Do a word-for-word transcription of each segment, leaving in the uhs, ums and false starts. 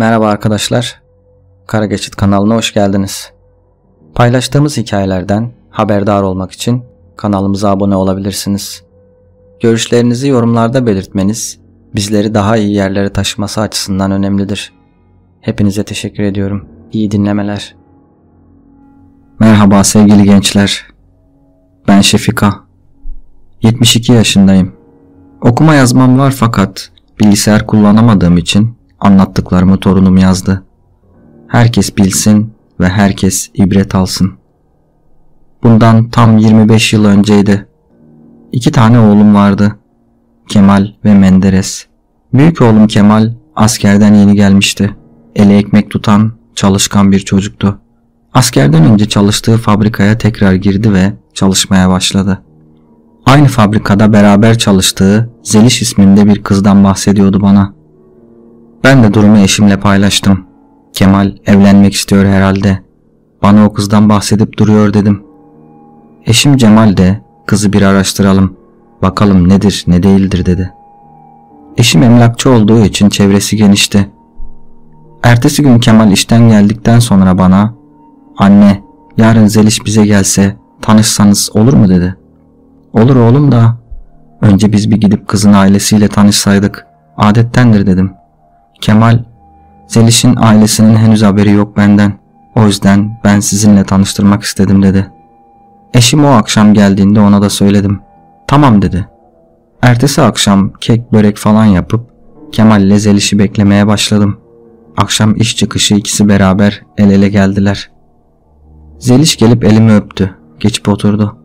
Merhaba arkadaşlar, Karageçit kanalına hoş geldiniz. Paylaştığımız hikayelerden haberdar olmak için kanalımıza abone olabilirsiniz. Görüşlerinizi yorumlarda belirtmeniz bizleri daha iyi yerlere taşıması açısından önemlidir. Hepinize teşekkür ediyorum. İyi dinlemeler. Merhaba sevgili gençler. Ben Şefika. yetmiş iki yaşındayım. Okuma yazmam var fakat bilgisayar kullanamadığım için anlattıklarımı torunum yazdı. Herkes bilsin ve herkes ibret alsın. Bundan tam yirmi beş yıl önceydi. İki tane oğlum vardı. Kemal ve Menderes. Büyük oğlum Kemal askerden yeni gelmişti. Eli ekmek tutan, çalışkan bir çocuktu. Askerden önce çalıştığı fabrikaya tekrar girdi ve çalışmaya başladı. Aynı fabrikada beraber çalıştığı Zeliş isminde bir kızdan bahsediyordu bana. Ben de durumu eşimle paylaştım. Kemal evlenmek istiyor herhalde. Bana o kızdan bahsedip duruyor dedim. Eşim Cemal de kızı bir araştıralım. Bakalım nedir ne değildir dedi. Eşim emlakçı olduğu için çevresi genişti. Ertesi gün Kemal işten geldikten sonra bana "Anne, yarın Zeliş bize gelse tanışsanız olur mu?" dedi. "Olur oğlum da önce biz bir gidip kızın ailesiyle tanışsaydık, adettendir." dedim. Kemal, "Zeliş'in ailesinin henüz haberi yok benden. O yüzden ben sizinle tanıştırmak istedim." dedi. Eşim o akşam geldiğinde ona da söyledim. "Tamam." dedi. Ertesi akşam kek börek falan yapıp Kemal ile Zeliş'i beklemeye başladım. Akşam iş çıkışı ikisi beraber el ele geldiler. Zeliş gelip elimi öptü. Geçip oturdu.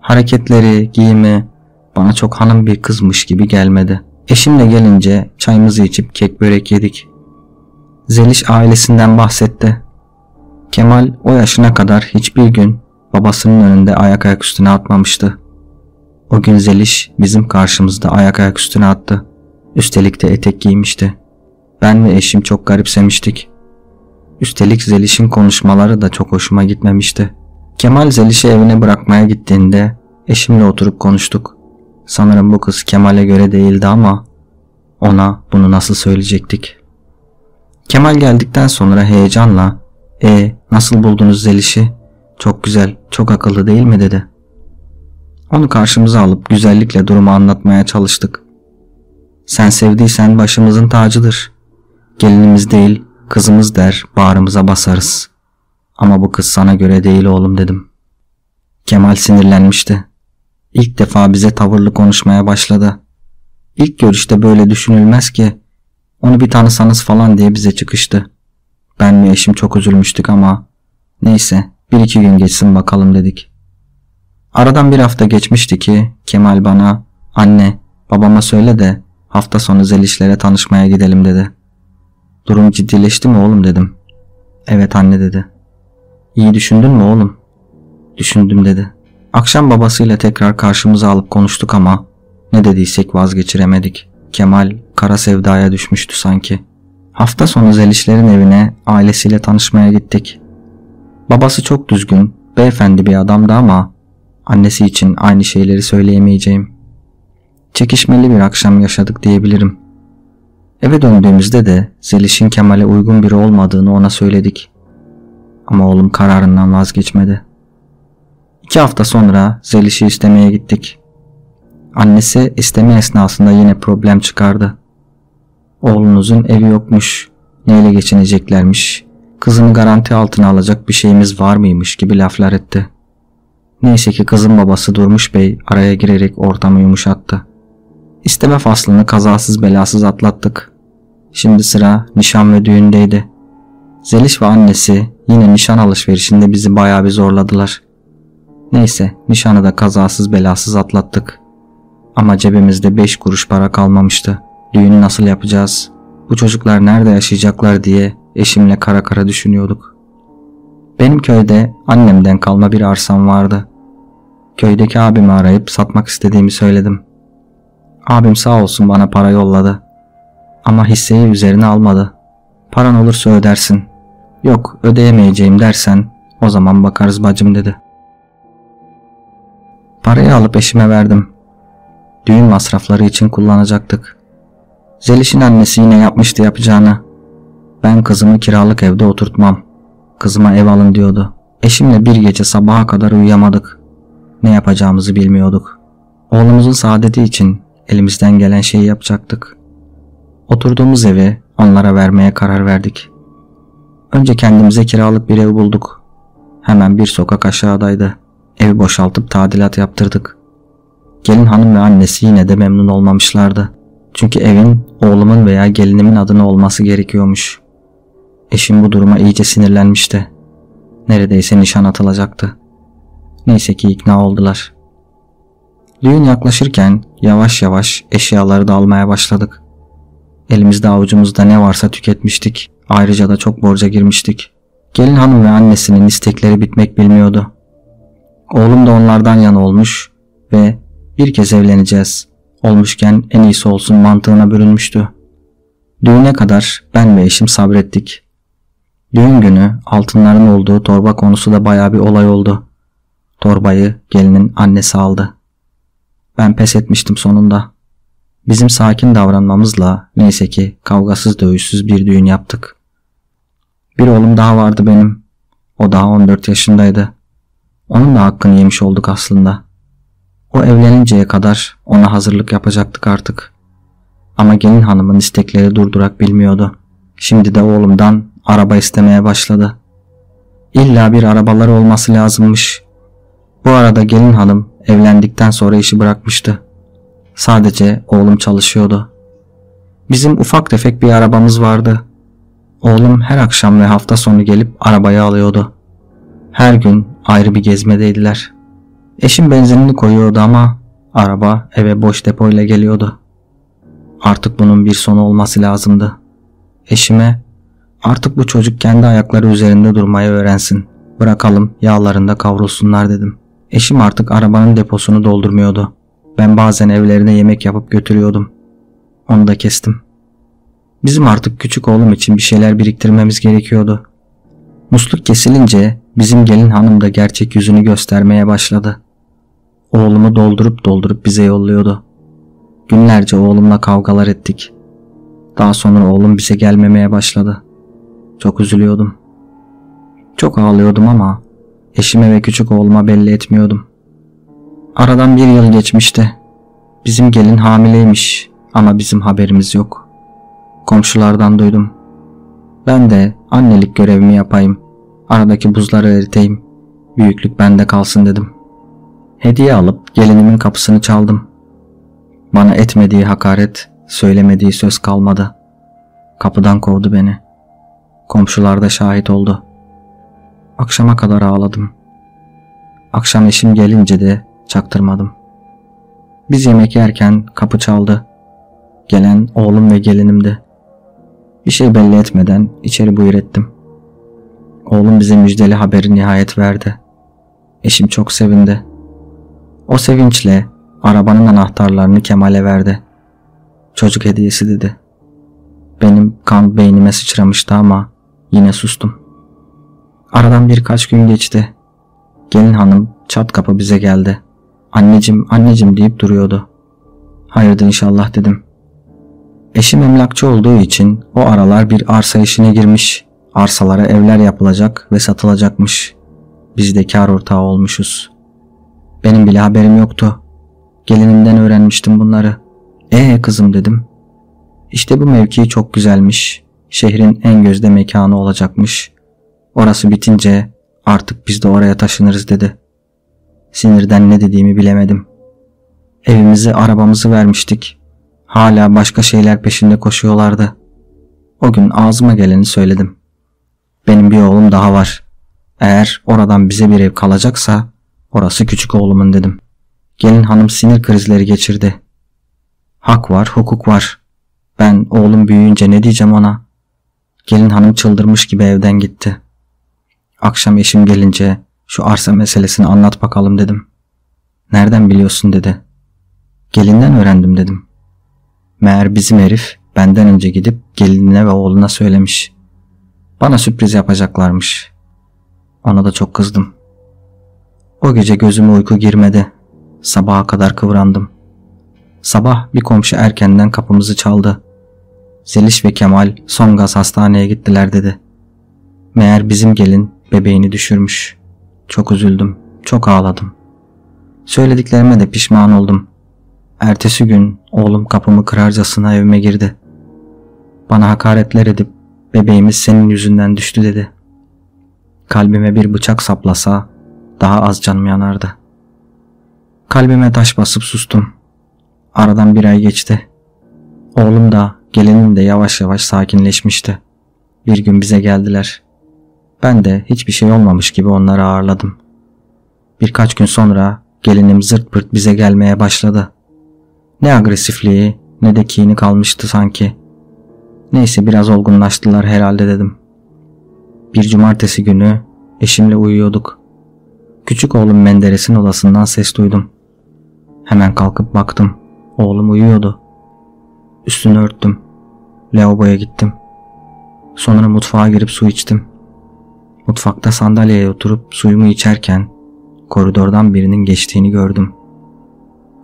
Hareketleri, giyimi bana çok hanım bir kızmış gibi gelmedi. Eşimle gelince çayımızı içip kek börek yedik. Zeliş ailesinden bahsetti. Kemal o yaşına kadar hiçbir gün babasının önünde ayak ayak üstüne atmamıştı. O gün Zeliş bizim karşımızda ayak ayak üstüne attı. Üstelik de etek giymişti. Ben ve eşim çok garipsemiştik. Üstelik Zeliş'in konuşmaları da çok hoşuma gitmemişti. Kemal Zeliş'i evine bırakmaya gittiğinde eşimle oturup konuştuk. Sanırım bu kız Kemal'e göre değildi ama ona bunu nasıl söyleyecektik? Kemal geldikten sonra heyecanla "E, nasıl buldunuz Zeliş'i? Çok güzel, çok akıllı değil mi?" dedi. Onu karşımıza alıp güzellikle durumu anlatmaya çalıştık. "Sen sevdiysen başımızın tacıdır. Gelinimiz değil, kızımız der, bağrımıza basarız. Ama bu kız sana göre değil oğlum." dedim. Kemal sinirlenmişti. İlk defa bize tavırlı konuşmaya başladı. "İlk görüşte böyle düşünülmez ki. Onu bir tanısanız falan." diye bize çıkıştı. Ben ve eşim çok üzülmüştük ama neyse bir iki gün geçsin bakalım dedik. Aradan bir hafta geçmişti ki Kemal bana "Anne, babama söyle de hafta sonu Zeliş'lere tanışmaya gidelim." dedi. "Durum ciddileşti mi oğlum?" dedim. "Evet anne." dedi. "İyi düşündün mü oğlum?" "Düşündüm." dedi. Akşam babasıyla tekrar karşımıza alıp konuştuk ama ne dediysek vazgeçiremedik. Kemal kara sevdaya düşmüştü sanki. Hafta sonu Zeliş'lerin evine ailesiyle tanışmaya gittik. Babası çok düzgün, beyefendi bir adamdı ama annesi için aynı şeyleri söyleyemeyeceğim. Çekişmeli bir akşam yaşadık diyebilirim. Eve döndüğümüzde de Zeliş'in Kemal'e uygun biri olmadığını ona söyledik. Ama oğlum kararından vazgeçmedi. İki hafta sonra Zeliş'i istemeye gittik. Annesi isteme esnasında yine problem çıkardı. "Oğlunuzun evi yokmuş, neyle geçineceklermiş, kızını garanti altına alacak bir şeyimiz var mıymış?" gibi laflar etti. Neyse ki kızın babası Durmuş Bey araya girerek ortamı yumuşattı. İsteme faslını kazasız belasız atlattık. Şimdi sıra nişan ve düğündeydi. Zeliş ve annesi yine nişan alışverişinde bizi bayağı bir zorladılar. Neyse nişanı da kazasız belasız atlattık. Ama cebimizde beş kuruş para kalmamıştı. Düğünü nasıl yapacağız? Bu çocuklar nerede yaşayacaklar diye eşimle kara kara düşünüyorduk. Benim köyde annemden kalma bir arsam vardı. Köydeki abimi arayıp satmak istediğimi söyledim. Abim sağ olsun bana para yolladı. Ama hisseyi üzerine almadı. "Paran olursa ödersin. Yok ödeyemeyeceğim dersen o zaman bakarız bacım." dedi. Parayı alıp eşime verdim. Düğün masrafları için kullanacaktık. Zeliş'in annesi yine yapmıştı yapacağını. Ben kızımı kiralık evde oturtmam. Kızıma ev alın diyordu. Eşimle bir gece sabaha kadar uyuyamadık. Ne yapacağımızı bilmiyorduk. Oğlumuzun saadeti için elimizden gelen şeyi yapacaktık. Oturduğumuz evi onlara vermeye karar verdik. Önce kendimize kiralık bir ev bulduk. Hemen bir sokak aşağıdaydı. Evi boşaltıp tadilat yaptırdık. Gelin hanım ve annesi yine de memnun olmamışlardı. Çünkü evin oğlumun veya gelinimin adına olması gerekiyormuş. Eşim bu duruma iyice sinirlenmişti. Neredeyse nişan atılacaktı. Neyse ki ikna oldular. Düğün yaklaşırken yavaş yavaş eşyaları da almaya başladık. Elimizde avucumuzda ne varsa tüketmiştik. Ayrıca da çok borca girmiştik. Gelin hanım ve annesinin istekleri bitmek bilmiyordu. Oğlum da onlardan yana olmuş ve bir kez evleneceğiz, olmuşken en iyisi olsun mantığına bürünmüştü. Düğüne kadar ben ve eşim sabrettik. Düğün günü altınların olduğu torba konusu da bayağı bir olay oldu. Torbayı gelinin annesi aldı. Ben pes etmiştim sonunda. Bizim sakin davranmamızla neyse ki kavgasız dövüşsüz bir düğün yaptık. Bir oğlum daha vardı benim. O daha on dört yaşındaydı. Onun da hakkını yemiş olduk aslında. O evleninceye kadar ona hazırlık yapacaktık artık. Ama gelin hanımın istekleri durdurak bilmiyordu. Şimdi de oğlumdan araba istemeye başladı. İlla bir arabaları olması lazımmış. Bu arada gelin hanım evlendikten sonra işi bırakmıştı. Sadece oğlum çalışıyordu. Bizim ufak tefek bir arabamız vardı. Oğlum her akşam ve hafta sonu gelip arabayı alıyordu. Her gün ayrı bir gezmedeydiler. Eşim benzinini koyuyordu ama araba eve boş depoyla geliyordu. Artık bunun bir sonu olması lazımdı. Eşime, artık bu çocuk kendi ayakları üzerinde durmayı öğrensin. Bırakalım yağlarında kavrulsunlar dedim. Eşim artık arabanın deposunu doldurmuyordu. Ben bazen evlerine yemek yapıp götürüyordum. Onu da kestim. Bizim artık küçük oğlum için bir şeyler biriktirmemiz gerekiyordu. Musluk kesilince bizim gelin hanım da gerçek yüzünü göstermeye başladı. Oğlumu doldurup doldurup bize yolluyordu. Günlerce oğlumla kavgalar ettik. Daha sonra oğlum bize gelmemeye başladı. Çok üzülüyordum. Çok ağlıyordum ama eşime ve küçük oğluma belli etmiyordum. Aradan bir yıl geçmişti. Bizim gelin hamileymiş ama bizim haberimiz yok. Komşulardan duydum. Ben de annelik görevimi yapayım. Aradaki buzları eriteyim. Büyüklük bende kalsın dedim. Hediye alıp gelinimin kapısını çaldım. Bana etmediği hakaret, söylemediği söz kalmadı. Kapıdan kovdu beni. Komşular da şahit oldu. Akşama kadar ağladım. Akşam eşim gelince de çaktırmadım. Biz yemek yerken kapı çaldı. Gelen oğlum ve gelinimdi. Bir şey belli etmeden içeri buyur ettim. Oğlum bize müjdeli haberi nihayet verdi. Eşim çok sevindi. O sevinçle arabanın anahtarlarını Kemal'e verdi. Çocuk hediyesi dedi. Benim kan beynime sıçramıştı ama yine sustum. Aradan birkaç gün geçti. Gelin hanım çat kapı bize geldi. Anneciğim, anneciğim deyip duruyordu. Hayırdır inşallah dedim. Eşim emlakçı olduğu için o aralar bir arsa işine girmiş. Arsalara evler yapılacak ve satılacakmış. Biz de kar ortağı olmuşuz. Benim bile haberim yoktu. Gelinimden öğrenmiştim bunları. Ee kızım dedim. İşte bu mevki çok güzelmiş. Şehrin en gözde mekanı olacakmış. Orası bitince artık biz de oraya taşınırız dedi. Sinirden ne dediğimi bilemedim. Evimizi, arabamızı vermiştik. Hala başka şeyler peşinde koşuyorlardı. O gün ağzıma geleni söyledim. Benim bir oğlum daha var. Eğer oradan bize bir ev kalacaksa orası küçük oğlumun dedim. Gelin hanım sinir krizleri geçirdi. Hak var, hukuk var. Ben oğlum büyüyünce ne diyeceğim ona? Gelin hanım çıldırmış gibi evden gitti. Akşam eşim gelince şu arsa meselesini anlat bakalım dedim. Nereden biliyorsun dedi. Gelinden öğrendim dedim. Meğer bizim herif benden önce gidip gelinine ve oğluna söylemiş. Bana sürpriz yapacaklarmış. Ona da çok kızdım. O gece gözüme uyku girmedi. Sabaha kadar kıvrandım. Sabah bir komşu erkenden kapımızı çaldı. Zeliş ve Kemal son gaz hastaneye gittiler dedi. Meğer bizim gelin bebeğini düşürmüş. Çok üzüldüm, çok ağladım. Söylediklerime de pişman oldum. Ertesi gün oğlum kapımı kırarcasına evime girdi. Bana hakaretler edip bebeğimiz senin yüzünden düştü dedi. Kalbime bir bıçak saplasa daha az canım yanardı. Kalbime taş basıp sustum. Aradan bir ay geçti. Oğlum da gelinim de yavaş yavaş sakinleşmişti. Bir gün bize geldiler. Ben de hiçbir şey olmamış gibi onları ağırladım. Birkaç gün sonra gelinim zırt pırt bize gelmeye başladı. Ne agresifliği ne de kini kalmıştı sanki. Neyse biraz olgunlaştılar herhalde dedim. Bir cumartesi günü eşimle uyuyorduk. Küçük oğlum Menderes'in odasından ses duydum. Hemen kalkıp baktım. Oğlum uyuyordu. Üstünü örttüm. Lavaboya gittim. Sonra mutfağa girip su içtim. Mutfakta sandalyeye oturup suyumu içerken koridordan birinin geçtiğini gördüm.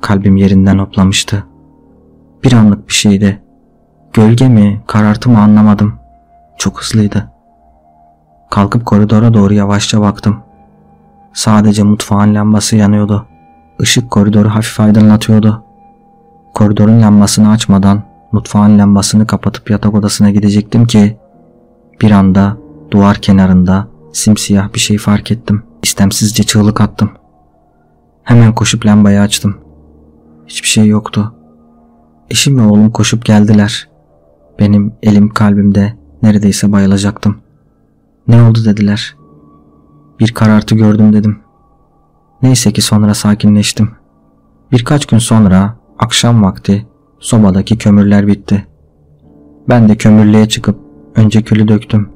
Kalbim yerinden hoplamıştı. Bir anlık bir şeydi. Gölge mi, karartı mı anlamadım. Çok hızlıydı. Kalkıp koridora doğru yavaşça baktım. Sadece mutfağın lambası yanıyordu. Işık koridoru hafif aydınlatıyordu. Koridorun lambasını açmadan mutfağın lambasını kapatıp yatak odasına gidecektim ki bir anda duvar kenarında simsiyah bir şey fark ettim. İstemsizce çığlık attım. Hemen koşup lambayı açtım. Hiçbir şey yoktu. Eşim ve oğlum koşup geldiler. Benim elim kalbimde, neredeyse bayılacaktım. "Ne oldu?" dediler. "Bir karartı gördüm" dedim. Neyse ki sonra sakinleştim. Birkaç gün sonra akşam vakti sobadaki kömürler bitti. Ben de kömürlüğe çıkıp önce külü döktüm.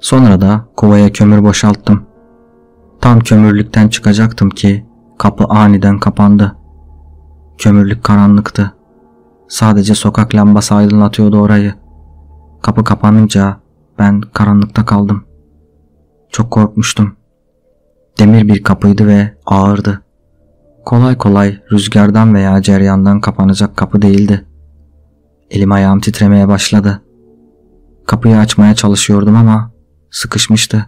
Sonra da kovaya kömür boşalttım. Tam kömürlükten çıkacaktım ki kapı aniden kapandı. Kömürlük karanlıktı. Sadece sokak lambası aydınlatıyordu orayı. Kapı kapanınca ben karanlıkta kaldım. Çok korkmuştum. Demir bir kapıydı ve ağırdı. Kolay kolay rüzgardan veya ceryandan kapanacak kapı değildi. Elim ayağım titremeye başladı. Kapıyı açmaya çalışıyordum ama sıkışmıştı.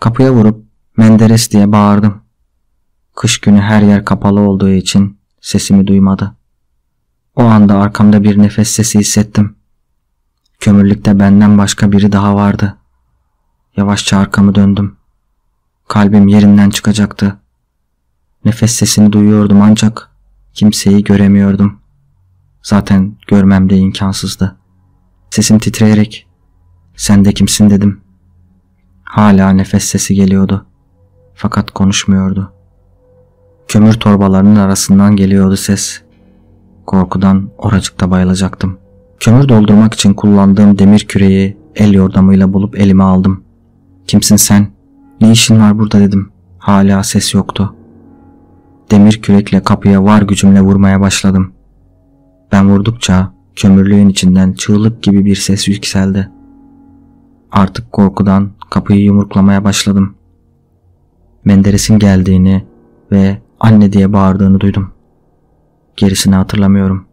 Kapıya vurup Menderes diye bağırdım. Kış günü her yer kapalı olduğu için sesimi duymadı. O anda arkamda bir nefes sesi hissettim. Kömürlükte benden başka biri daha vardı. Yavaşça arkamı döndüm. Kalbim yerinden çıkacaktı. Nefes sesini duyuyordum ancak kimseyi göremiyordum. Zaten görmem de imkansızdı. Sesim titreyerek "Sen de kimsin?" dedim. Hala nefes sesi geliyordu. Fakat konuşmuyordu. Kömür torbalarının arasından geliyordu ses. Korkudan oracıkta bayılacaktım. Kömür doldurmak için kullandığım demir küreği el yordamıyla bulup elime aldım. "Kimsin sen? Ne işin var burada?" dedim. Hala ses yoktu. Demir kürekle kapıya var gücümle vurmaya başladım. Ben vurdukça kömürlüğün içinden çığlık gibi bir ses yükseldi. Artık korkudan kapıyı yumruklamaya başladım. Menderes'in geldiğini ve "anne" diye bağırdığını duydum. Gerisini hatırlamıyorum.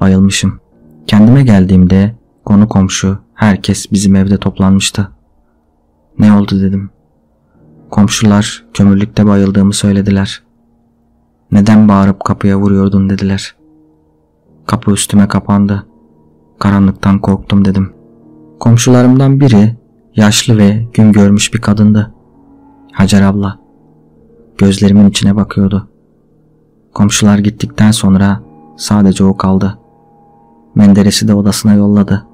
Bayılmışım. Kendime geldiğimde konu komşu herkes bizim evde toplanmıştı. "Ne oldu?" dedim. Komşular kömürlükte bayıldığımı söylediler. "Neden bağırıp kapıya vuruyordun?" dediler. "Kapı üstüme kapandı. Karanlıktan korktum" dedim. Komşularımdan biri yaşlı ve gün görmüş bir kadındı. Hacer abla. Gözlerimin içine bakıyordu. Komşular gittikten sonra sadece o kaldı. Menderes'i de odasına yolladı.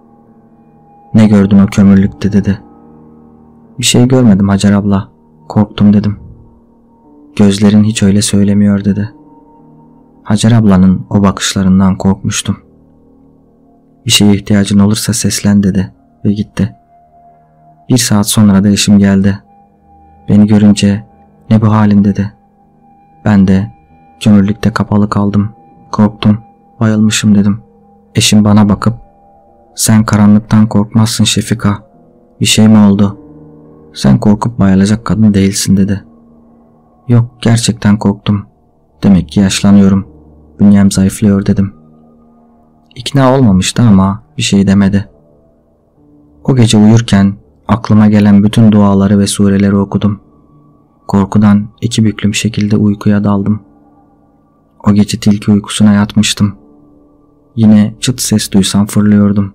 "Ne gördün o kömürlükte?" dedi. "Bir şey görmedim Hacer abla. Korktum" dedim. "Gözlerin hiç öyle söylemiyor" dedi. Hacer ablanın o bakışlarından korkmuştum. "Bir şeye ihtiyacın olursa seslen" dedi ve gitti. Bir saat sonra da eşim geldi. Beni görünce "Ne bu halin?" dedi. Ben de "Kömürlükte kapalı kaldım. Korktum. Bayılmışım" dedim. Eşim bana bakıp "Sen karanlıktan korkmazsın Şefika. Bir şey mi oldu? Sen korkup bayılacak kadın değilsin" dedi. "Yok, gerçekten korktum. Demek ki yaşlanıyorum. Bünyem zayıflıyor" dedim. İkna olmamıştı ama bir şey demedi. O gece uyurken aklıma gelen bütün duaları ve sureleri okudum. Korkudan iki büklüm şekilde uykuya daldım. O gece tilki uykusuna yatmıştım. Yine çıt ses duysam fırlıyordum.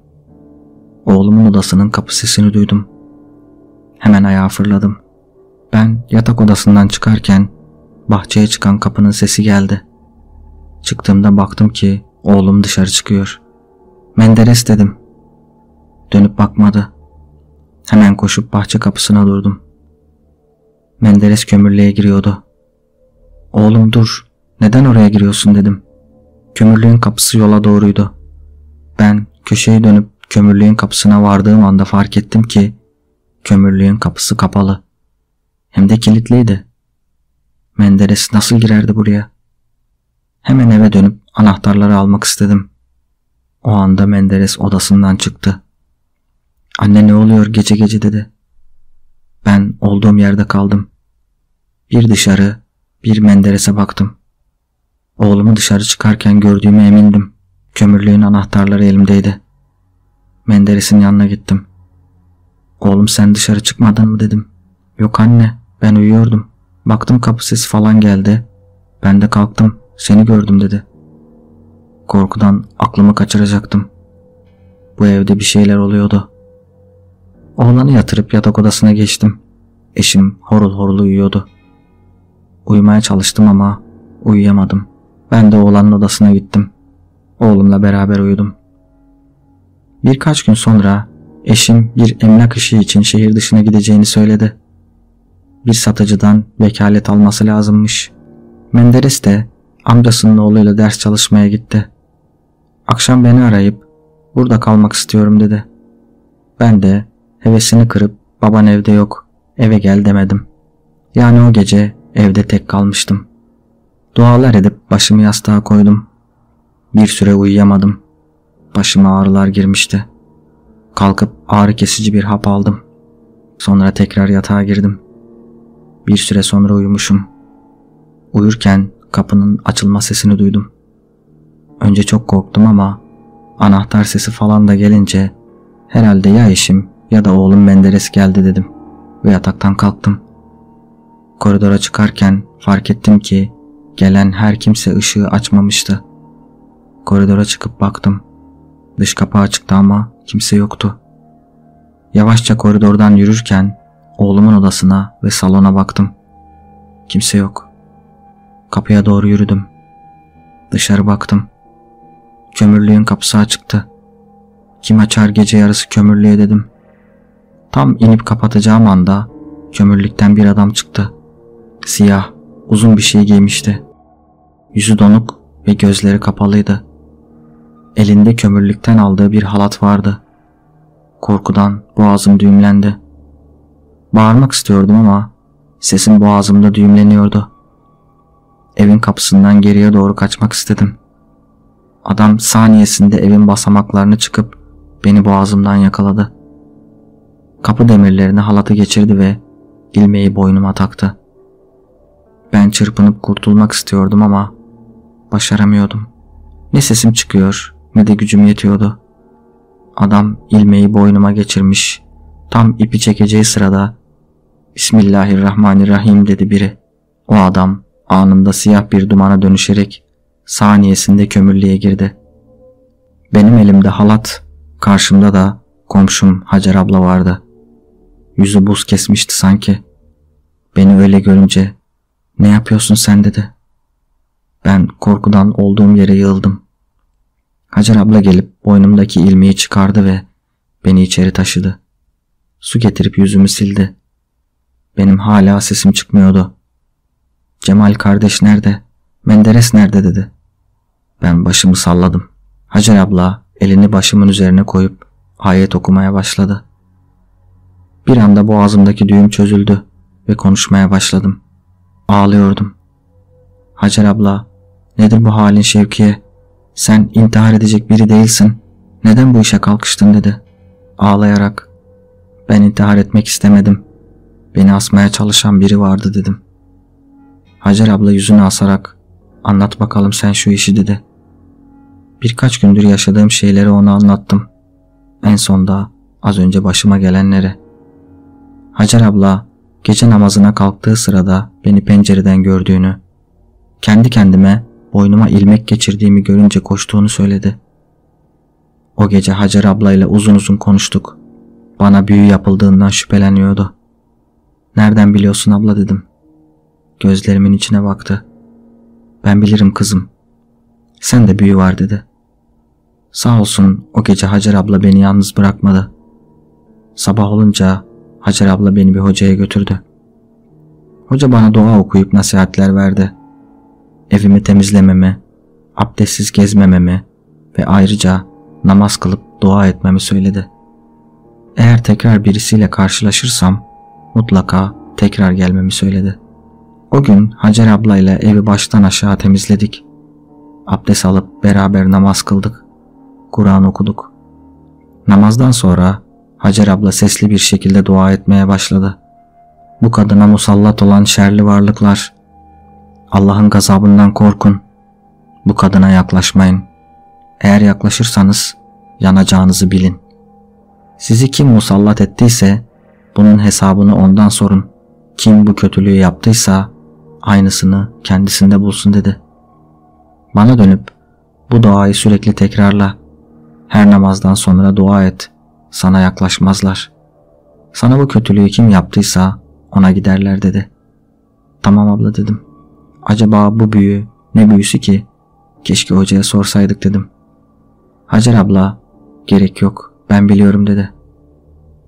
Oğlumun odasının kapı sesini duydum. Hemen ayağa fırladım. Ben yatak odasından çıkarken bahçeye çıkan kapının sesi geldi. Çıktığımda baktım ki oğlum dışarı çıkıyor. "Menderes" dedim. Dönüp bakmadı. Hemen koşup bahçe kapısına durdum. Menderes kömürlüğe giriyordu. "Oğlum dur, neden oraya giriyorsun?" dedim. Kömürlüğün kapısı yola doğruydu. Ben köşeye dönüp kömürlüğün kapısına vardığım anda fark ettim ki kömürlüğün kapısı kapalı. Hem de kilitliydi. Menderes nasıl girerdi buraya? Hemen eve dönüp anahtarları almak istedim. O anda Menderes odasından çıktı. "Anne, ne oluyor gece gece?" dedi. Ben olduğum yerde kaldım. Bir dışarı, bir Menderes'e baktım. Oğlumu dışarı çıkarken gördüğüme emindim. Kömürlüğün anahtarları elimdeydi. Menderes'in yanına gittim. "Oğlum, sen dışarı çıkmadın mı?" dedim. "Yok anne, ben uyuyordum. Baktım kapı sesi falan geldi. Ben de kalktım, seni gördüm" dedi. Korkudan aklımı kaçıracaktım. Bu evde bir şeyler oluyordu. Oğlanı yatırıp yatak odasına geçtim. Eşim horul horul uyuyordu. Uyumaya çalıştım ama uyuyamadım. Ben de oğlanın odasına gittim. Oğlumla beraber uyudum. Birkaç gün sonra eşim bir emlak işi için şehir dışına gideceğini söyledi. Bir satıcıdan vekalet alması lazımmış. Menderes de amcasının oğluyla ders çalışmaya gitti. Akşam beni arayıp "Burada kalmak istiyorum" dedi. Ben de hevesini kırıp "Baban evde yok, eve gel" demedim. Yani o gece evde tek kalmıştım. Dualar edip başımı yastığa koydum. Bir süre uyuyamadım. Başıma ağrılar girmişti. Kalkıp ağrı kesici bir hap aldım. Sonra tekrar yatağa girdim. Bir süre sonra uyumuşum. Uyurken kapının açılma sesini duydum. Önce çok korktum ama anahtar sesi falan da gelince herhalde ya eşim ya da oğlum Menderes geldi dedim ve yataktan kalktım. Koridora çıkarken fark ettim ki gelen her kimse ışığı açmamıştı. Koridora çıkıp baktım. Dış kapı açıktı ama kimse yoktu. Yavaşça koridordan yürürken oğlumun odasına ve salona baktım. Kimse yok. Kapıya doğru yürüdüm. Dışarı baktım. Kömürlüğün kapısı açıktı. "Kim açar gece yarısı kömürlüğe?" dedim. Tam inip kapatacağım anda kömürlükten bir adam çıktı. Siyah, uzun bir şey giymişti. Yüzü donuk ve gözleri kapalıydı. Elinde kömürlükten aldığı bir halat vardı. Korkudan boğazım düğümlendi. Bağırmak istiyordum ama sesim boğazımda düğümleniyordu. Evin kapısından geriye doğru kaçmak istedim. Adam saniyesinde evin basamaklarını çıkıp beni boğazımdan yakaladı. Kapı demirlerine halatı geçirdi ve ilmeği boynuma taktı. Ben çırpınıp kurtulmak istiyordum ama başaramıyordum. Ne sesim çıkıyor ne de gücüm yetiyordu. Adam ilmeği boynuma geçirmiş. Tam ipi çekeceği sırada "Bismillahirrahmanirrahim" dedi biri. O adam anında siyah bir dumana dönüşerek saniyesinde kömürlüğe girdi. Benim elimde halat, karşımda da komşum Hacer abla vardı. Yüzü buz kesmişti sanki. Beni öyle görünce "Ne yapıyorsun sen?" dedi. Ben korkudan olduğum yere yığıldım. Hacer abla gelip boynumdaki ilmeği çıkardı ve beni içeri taşıdı. Su getirip yüzümü sildi. Benim hala sesim çıkmıyordu. "Cemal kardeş nerede? Menderes nerede?" dedi. Ben başımı salladım. Hacer abla elini başımın üzerine koyup ayet okumaya başladı. Bir anda boğazımdaki düğüm çözüldü ve konuşmaya başladım. Ağlıyordum. "Hacer abla, nedir bu halin Şevkiye? Sen intihar edecek biri değilsin. Neden bu işe kalkıştın?" dedi ağlayarak. "Ben intihar etmek istemedim. Beni asmaya çalışan biri vardı" dedim. Hacer abla yüzünü asarak "Anlat bakalım sen şu işi" dedi. Birkaç gündür yaşadığım şeyleri ona anlattım. En son da az önce başıma gelenleri. Hacer abla gece namazına kalktığı sırada beni pencereden gördüğünü, kendi kendime boynuma ilmek geçirdiğimi görünce koştuğunu söyledi. O gece Hacer ablayla uzun uzun konuştuk. Bana büyü yapıldığından şüpheleniyordu. "Nereden biliyorsun abla?" dedim. Gözlerimin içine baktı. "Ben bilirim kızım. Sen de büyü var," dedi. Sağ olsun o gece Hacer abla beni yalnız bırakmadı. Sabah olunca Hacer abla beni bir hocaya götürdü. Hoca bana dua okuyup nasihatler verdi. Evimi temizlememi, abdestsiz gezmememi ve ayrıca namaz kılıp dua etmemi söyledi. Eğer tekrar birisiyle karşılaşırsam mutlaka tekrar gelmemi söyledi. O gün Hacer ablayla evi baştan aşağı temizledik. Abdest alıp beraber namaz kıldık. Kur'an okuduk. Namazdan sonra Hacer abla sesli bir şekilde dua etmeye başladı. "Bu kadına musallat olan şerli varlıklar, Allah'ın gazabından korkun. Bu kadına yaklaşmayın. Eğer yaklaşırsanız yanacağınızı bilin. Sizi kim musallat ettiyse bunun hesabını ondan sorun. Kim bu kötülüğü yaptıysa aynısını kendisinde bulsun," dedi. Bana dönüp "Bu duayı sürekli tekrarla. Her namazdan sonra dua et. Sana yaklaşmazlar. Sana bu kötülüğü kim yaptıysa ona giderler," dedi. "Tamam abla," dedim. "Acaba bu büyü ne büyüsü ki? Keşke hocaya sorsaydık," dedim. Hacer abla "Gerek yok, ben biliyorum," dedi.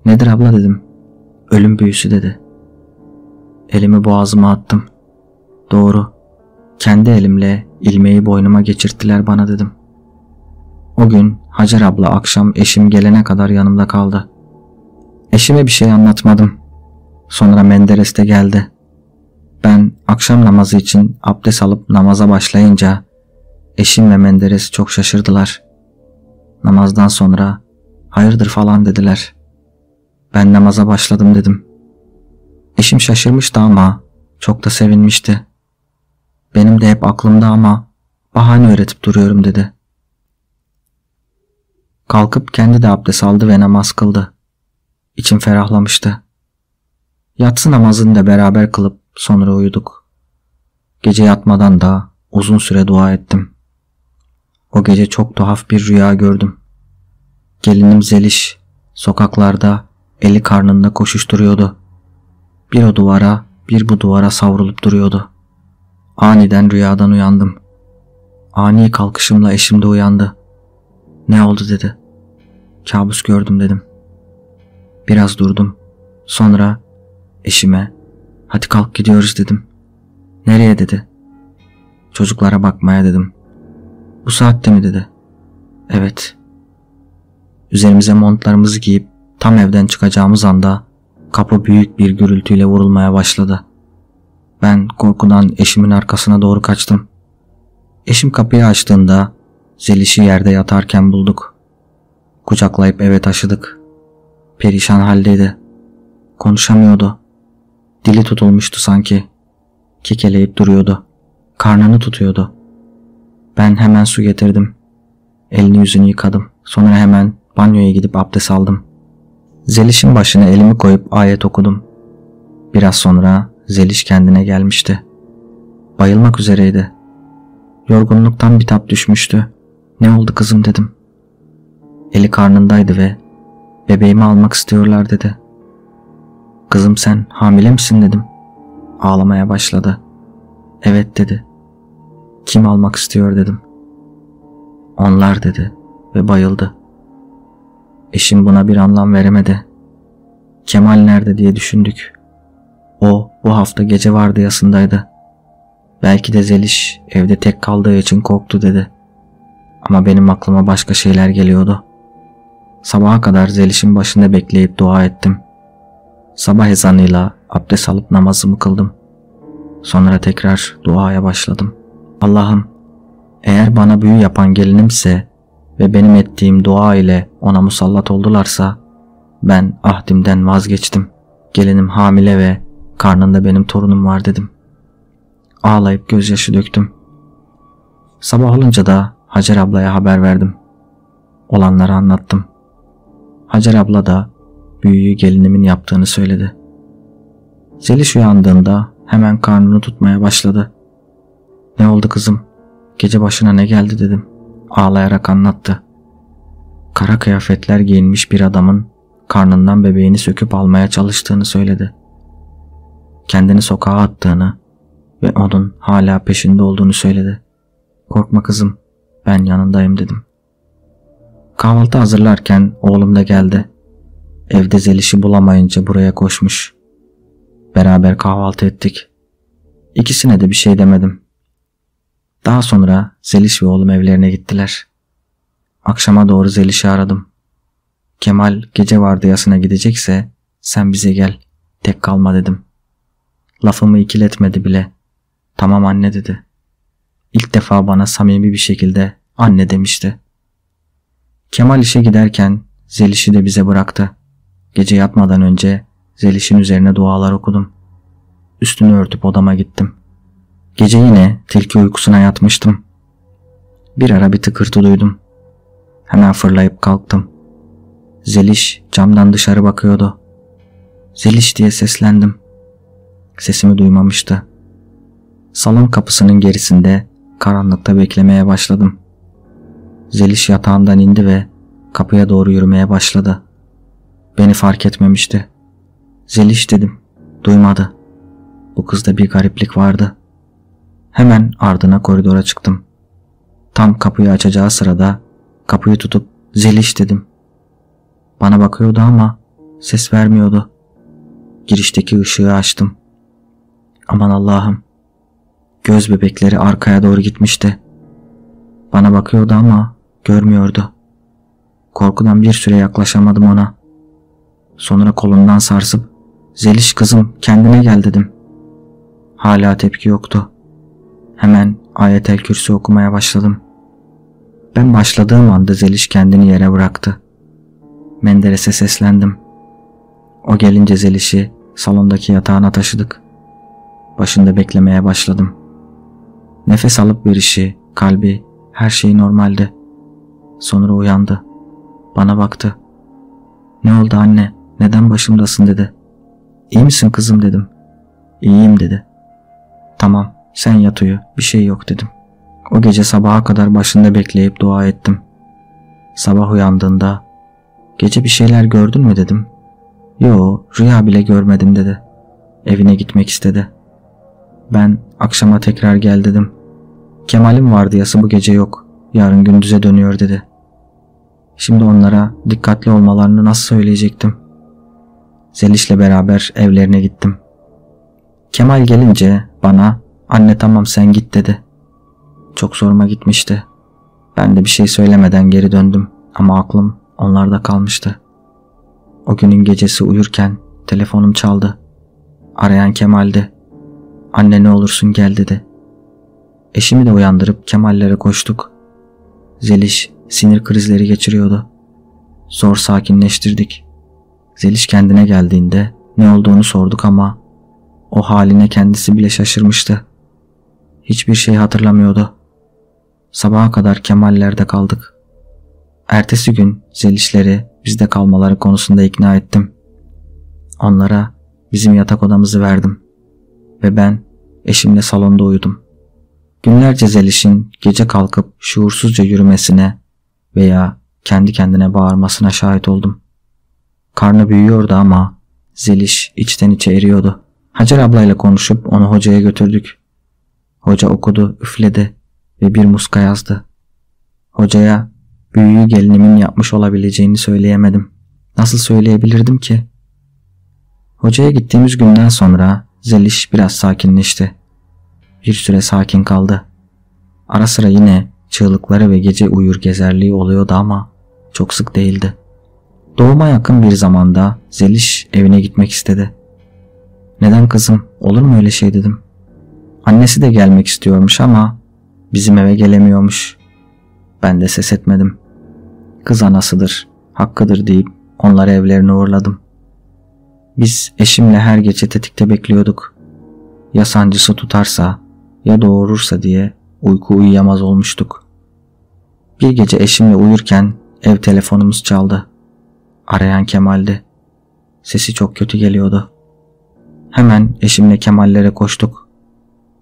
"Nedir abla?" dedim. "Ölüm büyüsü," dedi. Elimi boğazıma attım. "Doğru, kendi elimle ilmeği boynuma geçirttiler bana," dedim. O gün Hacer abla akşam eşim gelene kadar yanımda kaldı. Eşime bir şey anlatmadım. Sonra Menderes de geldi. Ben akşam namazı için abdest alıp namaza başlayınca eşim ve Menderes çok şaşırdılar. Namazdan sonra "Hayırdır?" falan dediler. "Ben namaza başladım," dedim. Eşim şaşırmıştı ama çok da sevinmişti. "Benim de hep aklımda ama bahane öğretip duruyorum," dedi. Kalkıp kendi de abdest aldı ve namaz kıldı. İçim ferahlamıştı. Yatsı namazını da beraber kılıp sonra uyuduk. Gece yatmadan da uzun süre dua ettim. O gece çok tuhaf bir rüya gördüm. Gelinim Zeliş sokaklarda eli karnında koşuşturuyordu. Bir o duvara, bir bu duvara savrulup duruyordu. Aniden rüyadan uyandım. Ani kalkışımla eşim de uyandı. "Ne oldu?" dedi. "Kabus gördüm," dedim. Biraz durdum. Sonra eşime "Hadi kalk, gidiyoruz," dedim. "Nereye?" dedi. "Çocuklara bakmaya," dedim. "Bu saatte mi?" dedi. "Evet." Üzerimize montlarımızı giyip tam evden çıkacağımız anda kapı büyük bir gürültüyle vurulmaya başladı. Ben korkudan eşimin arkasına doğru kaçtım. Eşim kapıyı açtığında Zeliş'i yerde yatarken bulduk. Kucaklayıp eve taşıdık. Perişan haldeydi. Konuşamıyordu. Dili tutulmuştu sanki. Kekeleyip duruyordu. Karnını tutuyordu. Ben hemen su getirdim. Elini yüzünü yıkadım. Sonra hemen banyoya gidip abdest aldım. Zeliş'in başına elimi koyup ayet okudum. Biraz sonra Zeliş kendine gelmişti. Bayılmak üzereydi. Yorgunluktan bitap düşmüştü. "Ne oldu kızım?" dedim. Eli karnındaydı ve "Bebeğimi almak istiyorlar," dedi. "Kızım, sen hamile misin?" dedim. Ağlamaya başladı. "Evet," dedi. "Kim almak istiyor?" dedim. "Onlar," dedi ve bayıldı. Eşim buna bir anlam veremedi. Kemal nerede diye düşündük. O bu hafta gece vardiyasındaydı. "Belki de Zeliş evde tek kaldığı için korktu," dedi. Ama benim aklıma başka şeyler geliyordu. Sabaha kadar Zeliş'in başında bekleyip dua ettim. Sabah ezanıyla abdest alıp namazımı kıldım. Sonra tekrar duaya başladım. "Allah'ım, eğer bana büyü yapan gelinimse ve benim ettiğim dua ile ona musallat oldularsa ben ahdimden vazgeçtim. Gelinim hamile ve karnında benim torunum var," dedim. Ağlayıp gözyaşı döktüm. Sabah olunca da Hacer ablaya haber verdim. Olanları anlattım. Hacer abla da büyüyü gelinimin yaptığını söyledi. Zeliş uyandığında hemen karnını tutmaya başladı. "Ne oldu kızım? Gece başına ne geldi?" dedim. Ağlayarak anlattı. Kara kıyafetler giyinmiş bir adamın karnından bebeğini söküp almaya çalıştığını söyledi. Kendini sokağa attığını ve onun hala peşinde olduğunu söyledi. "Korkma kızım, ben yanındayım" dedim. Kahvaltı hazırlarken oğlum da geldi. Evde Zeliş'i bulamayınca buraya koşmuş. Beraber kahvaltı ettik. İkisine de bir şey demedim. Daha sonra Zeliş ve oğlum evlerine gittiler. Akşama doğru Zeliş'i aradım. "Kemal gece vardiyasına gidecekse sen bize gel, tek kalma" dedim. Lafımı ikiletmedi bile. "Tamam anne" dedi. İlk defa bana samimi bir şekilde anne demişti. Kemal işe giderken Zeliş'i de bize bıraktı. Gece yatmadan önce Zeliş'in üzerine dualar okudum. Üstünü örtüp odama gittim. Gece yine tilki uykusuna yatmıştım. Bir ara bir tıkırtı duydum. Hemen fırlayıp kalktım. Zeliş camdan dışarı bakıyordu. "Zeliş" diye seslendim. Sesimi duymamıştı. Salon kapısının gerisinde karanlıkta beklemeye başladım. Zeliş yatağından indi ve kapıya doğru yürümeye başladı. Beni fark etmemişti. "Zeliş" dedim. Duymadı. Bu kızda bir gariplik vardı. Hemen ardına koridora çıktım. Tam kapıyı açacağı sırada kapıyı tutup "Zeliş" dedim. Bana bakıyordu ama ses vermiyordu. Girişteki ışığı açtım. Aman Allah'ım. Göz bebekleri arkaya doğru gitmişti. Bana bakıyordu ama görmüyordu. Korkudan bir süre yaklaşamadım ona. Sonra kolundan sarsıp "Zeliş kızım, kendine gel" dedim. Hala tepki yoktu. Hemen Ayetel Kürsi okumaya başladım. Ben başladığım anda Zeliş kendini yere bıraktı. Menderes'e seslendim. O gelince Zeliş'i salondaki yatağına taşıdık. Başında beklemeye başladım. Nefes alıp verişi, kalbi, her şey normaldi. Sonra uyandı. Bana baktı. "Ne oldu anne? Neden başımdasın?" dedi. "İyi misin kızım?" dedim. "İyiyim" dedi. "Tamam, sen yat uyu, bir şey yok" dedim. O gece sabaha kadar başında bekleyip dua ettim. Sabah uyandığında "Gece bir şeyler gördün mü?" dedim. "Yo, rüya bile görmedim" dedi. Evine gitmek istedi. Ben "Akşama tekrar gel" dedim. "Kemal'in vardiyası bu gece yok, yarın gündüze dönüyor" dedi. Şimdi onlara dikkatli olmalarını nasıl söyleyecektim? Zeliş'le beraber evlerine gittim. Kemal gelince bana "Anne tamam sen git" dedi. Çok zoruma gitmişti. Ben de bir şey söylemeden geri döndüm ama aklım onlarda kalmıştı. O günün gecesi uyurken telefonum çaldı. Arayan Kemal'di. "Anne ne olursun gel" dedi. Eşimi de uyandırıp Kemal'lere koştuk. Zeliş sinir krizleri geçiriyordu. Zor sakinleştirdik. Zeliş kendine geldiğinde ne olduğunu sorduk ama o haline kendisi bile şaşırmıştı. Hiçbir şey hatırlamıyordu. Sabaha kadar Kemal'lerde kaldık. Ertesi gün Zeliş'leri bizde kalmaları konusunda ikna ettim. Onlara bizim yatak odamızı verdim ve ben eşimle salonda uyudum. Günlerce Zeliş'in gece kalkıp şuursuzca yürümesine veya kendi kendine bağırmasına şahit oldum. Karnı büyüyordu ama Zeliş içten içe eriyordu. Hacer ablayla konuşup onu hocaya götürdük. Hoca okudu, üfledi ve bir muska yazdı. Hocaya büyüyü gelinimin yapmış olabileceğini söyleyemedim. Nasıl söyleyebilirdim ki? Hocaya gittiğimiz günden sonra Zeliş biraz sakinleşti. Bir süre sakin kaldı. Ara sıra yine çığlıkları ve gece uyur gezerliği oluyordu ama çok sık değildi. Doğuma yakın bir zamanda Zeliş evine gitmek istedi. "Neden kızım? Olur mu öyle şey?" dedim. Annesi de gelmek istiyormuş ama bizim eve gelemiyormuş. Ben de ses etmedim. Kız anasıdır, hakkıdır deyip onları evlerine uğurladım. Biz eşimle her gece tetikte bekliyorduk. Ya sancısı tutarsa ya doğurursa diye uyku uyuyamaz olmuştuk. Bir gece eşimle uyurken ev telefonumuz çaldı. Arayan Kemal'di. Sesi çok kötü geliyordu. Hemen eşimle Kemal'lere koştuk.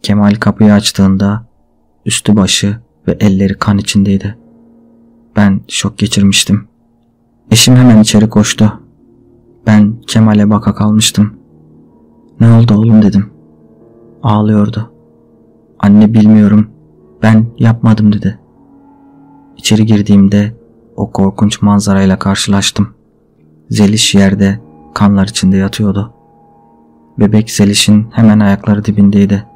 Kemal kapıyı açtığında üstü başı ve elleri kan içindeydi. Ben şok geçirmiştim. Eşim hemen içeri koştu. Ben Kemal'e baka kalmıştım. "Ne oldu oğlum?" dedim. Ağlıyordu. "Anne bilmiyorum, ben yapmadım" dedi. İçeri girdiğimde o korkunç manzarayla karşılaştım. Zeliş yerde kanlar içinde yatıyordu. Bebek Zeliş'in hemen ayakları dibindeydi.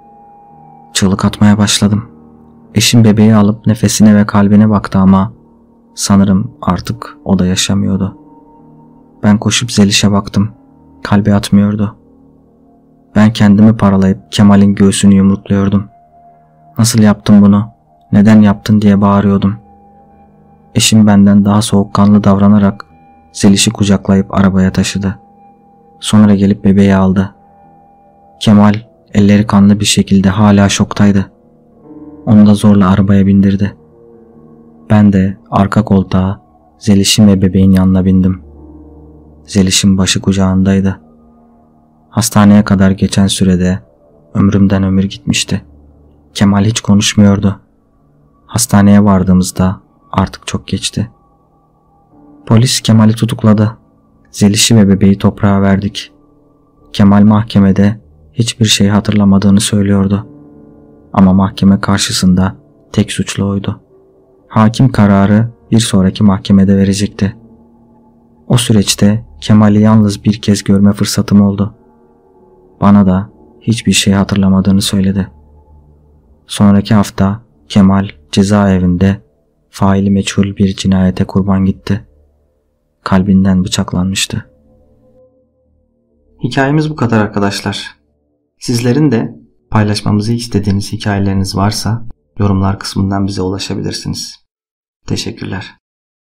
Çığlık atmaya başladım. Eşim bebeği alıp nefesine ve kalbine baktı ama sanırım artık o da yaşamıyordu. Ben koşup Zeliş'e baktım. Kalbi atmıyordu. Ben kendimi paralayıp Kemal'in göğsünü yumrukluyordum. "Nasıl yaptın bunu? Neden yaptın?" diye bağırıyordum. Eşim benden daha soğukkanlı davranarak Zeliş'i kucaklayıp arabaya taşıdı. Sonra gelip bebeği aldı. Kemal elleri kanlı bir şekilde hala şoktaydı. Onu da zorla arabaya bindirdi. Ben de arka koltuğa Zeliş'in ve bebeğin yanına bindim. Zeliş'in başı kucağındaydı. Hastaneye kadar geçen sürede ömrümden ömür gitmişti. Kemal hiç konuşmuyordu. Hastaneye vardığımızda artık çok geçti. Polis Kemal'i tutukladı. Zeliş'i ve bebeği toprağa verdik. Kemal mahkemede hiçbir şey hatırlamadığını söylüyordu. Ama mahkeme karşısında tek suçlu oydu. Hakim kararı bir sonraki mahkemede verecekti. O süreçte Kemal'i yalnız bir kez görme fırsatım oldu. Bana da hiçbir şey hatırlamadığını söyledi. Sonraki hafta Kemal cezaevinde faili meçhul bir cinayete kurban gitti. Kalbinden bıçaklanmıştı. Hikayemiz bu kadar arkadaşlar. Sizlerin de paylaşmamızı istediğiniz hikayeleriniz varsa yorumlar kısmından bize ulaşabilirsiniz. Teşekkürler.